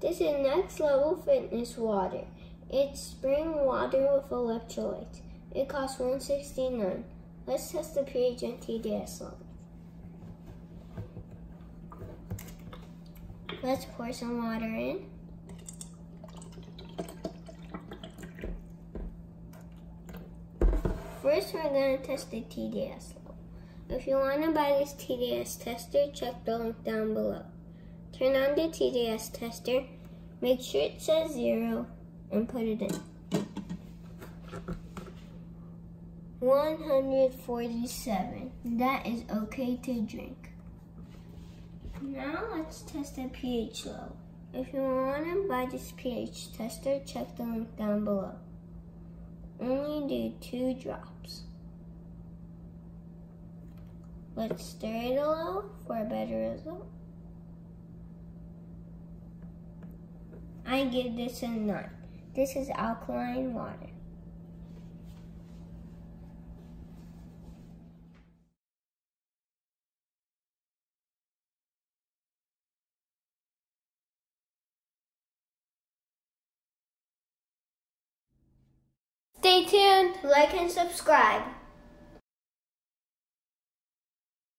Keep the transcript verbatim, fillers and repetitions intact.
This is Next Level Fitness water. It's spring water with electrolytes. It costs one dollar and sixty-nine cents. Let's test the pH and T D S levels. Let's pour some water in. First, we're going to test the T D S level. If you want to buy this T D S tester, check the link down below. Turn on the T D S tester, make sure it says zero, and put it in. one hundred forty-seven. That is okay to drink. Now let's test the pH level. If you want to buy this pH tester, check the link down below. Only do two drops. Let's stir it a little for a better result. I give this a nine. This is alkaline water. Stay tuned, like and subscribe.